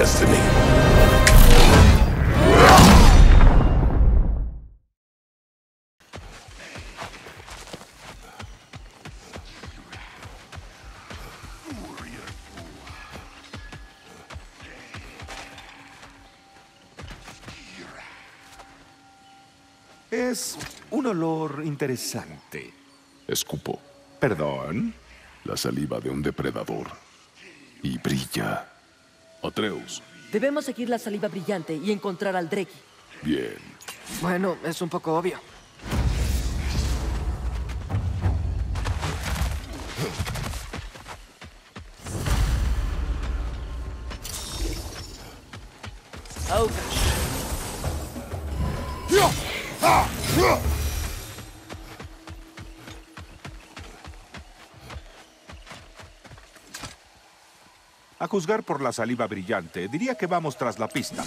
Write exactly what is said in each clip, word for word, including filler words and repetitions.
destiny. Es un olor interesante. Escupo. ¿Perdón? La saliva de un depredador. Y brilla. Atreus. Debemos seguir la saliva brillante y encontrar al Dreki. Bien. Bueno, es un poco obvio. Oh, gosh. A juzgar por la saliva brillante, diría que vamos tras la pista.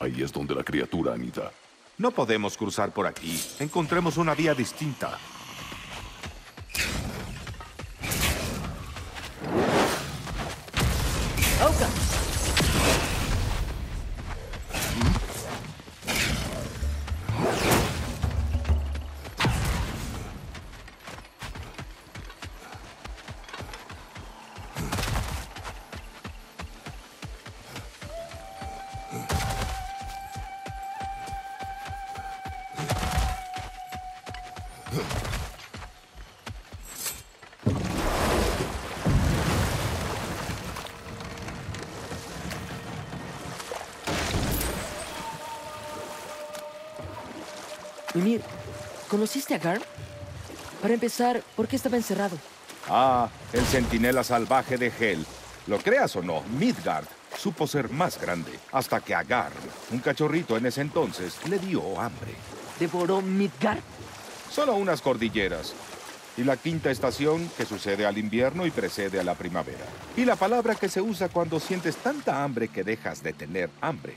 Ahí es donde la criatura anida. No podemos cruzar por aquí. Encontremos una vía distinta. Mimir, ¿conociste a Garm? Para empezar, ¿por qué estaba encerrado? Ah, el centinela salvaje de Hel. Lo creas o no, Midgard supo ser más grande hasta que a Garm, un cachorrito en ese entonces, le dio hambre. ¿Devoró Midgard? Solo unas cordilleras. Y la quinta estación que sucede al invierno y precede a la primavera. Y la palabra que se usa cuando sientes tanta hambre que dejas de tener hambre.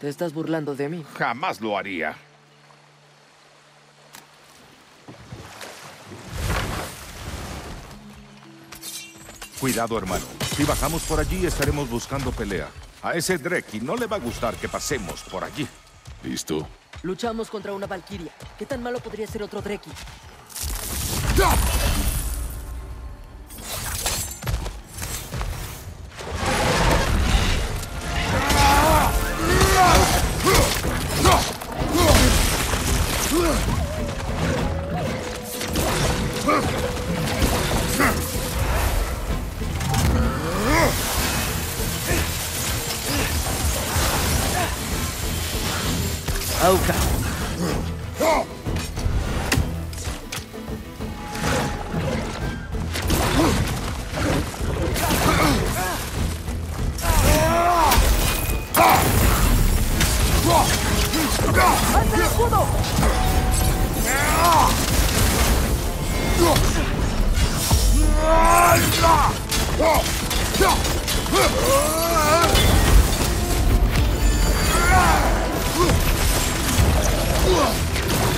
¿Te estás burlando de mí? Jamás lo haría. Cuidado, hermano. Si bajamos por allí, estaremos buscando pelea. A ese Dreki no le va a gustar que pasemos por allí. ¿Listo? Luchamos contra una Valquiria. ¿Qué tan malo podría ser otro Dreki? ¡Ah! Okay.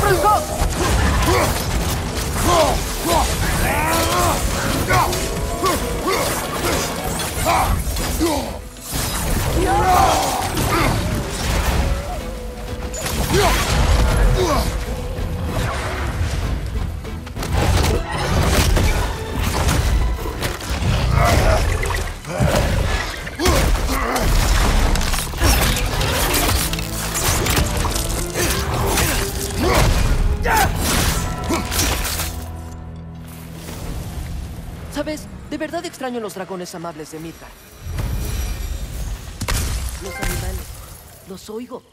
Let's go! ¿Sabes? De verdad extraño los dragones amables de Midgard. Los animales. Los oigo.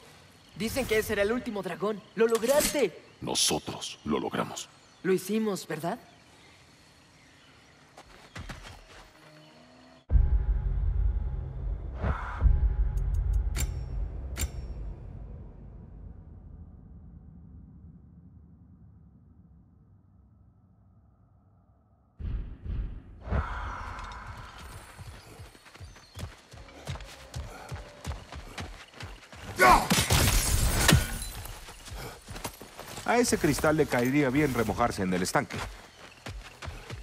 Dicen que ese era el último dragón. ¡Lo lograste! Nosotros lo logramos. Lo hicimos, ¿verdad? A ese cristal le caería bien remojarse en el estanque.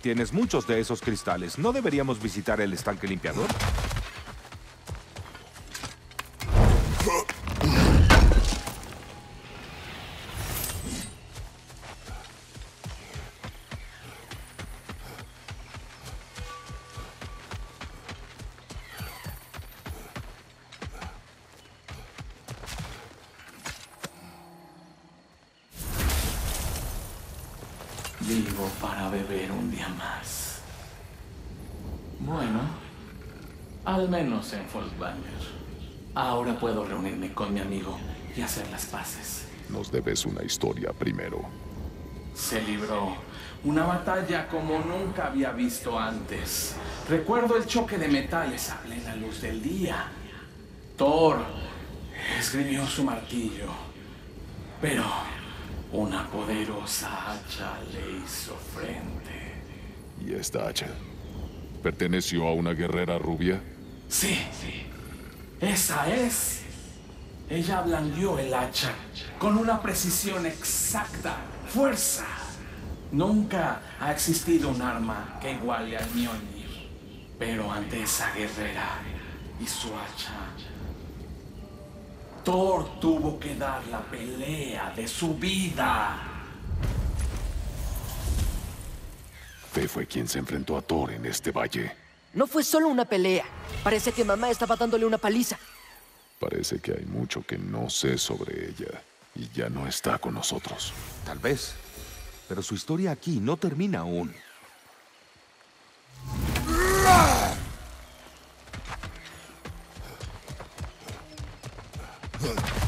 Tienes muchos de esos cristales. ¿No deberíamos visitar el estanque limpiador? Vivo para beber un día más. Bueno, al menos en Folkbanger. Ahora puedo reunirme con mi amigo y hacer las paces. Nos debes una historia primero. Se libró una batalla como nunca había visto antes. Recuerdo el choque de metales a plena luz del día. Thor esgrimió su martillo, pero una poderosa hacha le hizo frente. ¿Y esta hacha perteneció a una guerrera rubia? Sí, sí. Esa es. Ella blandió el hacha con una precisión exacta. ¡Fuerza! Nunca ha existido un arma que iguale al Mjolnir. Pero ante esa guerrera y su hacha, Thor tuvo que dar la pelea de su vida. Fe fue quien se enfrentó a Thor en este valle. No fue solo una pelea. Parece que mamá estaba dándole una paliza. Parece que hay mucho que no sé sobre ella y ya no está con nosotros. Tal vez, pero su historia aquí no termina aún. Look!